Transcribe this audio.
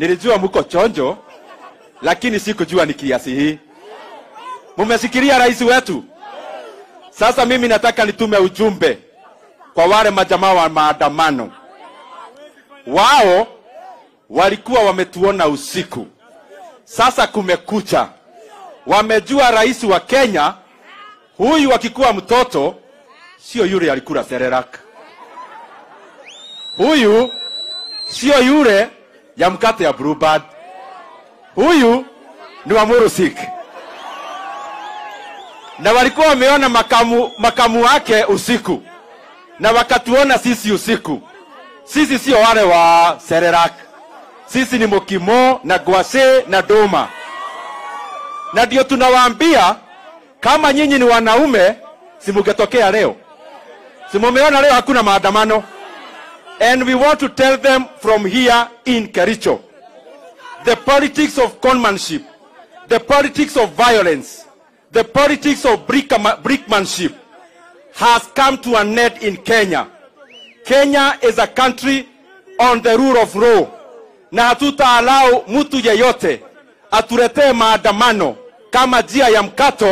Nilijua mko chonjo, lakini sikujua ni kiasi hii. Mumesikiria rais wetu? Sasa mimi nataka nitume ujumbe kwa wale majamaa wa maandamano. Wao walikuwa wametuona usiku. Sasa kumekucha. Wamejua rais wa Kenya huyu akikuwa mtoto sio yule alikula serelaka. Huyu sio yule ya mkate ya Bluebird. Huyu ni wa Murusik. Na walikuwa wameona makamu wake usiku. Na wakatuona sisi usiku. Sisi sio wale wa serelak. Sisi ni Mokimo na Gwase na Doma. Na ndio tunawaambia kama nyinyi ni wanaume simugetokea leo. Simumeona leo hakuna maandamano. And we want to tell them from here in Kericho, the politics of conmanship, the politics of violence, the politics of brickmanship has come to an end in Kenya. Kenya is a country on the rule of law. Na hatutaalau mtu yeyote atuletee maandamano kama njia ya mkato.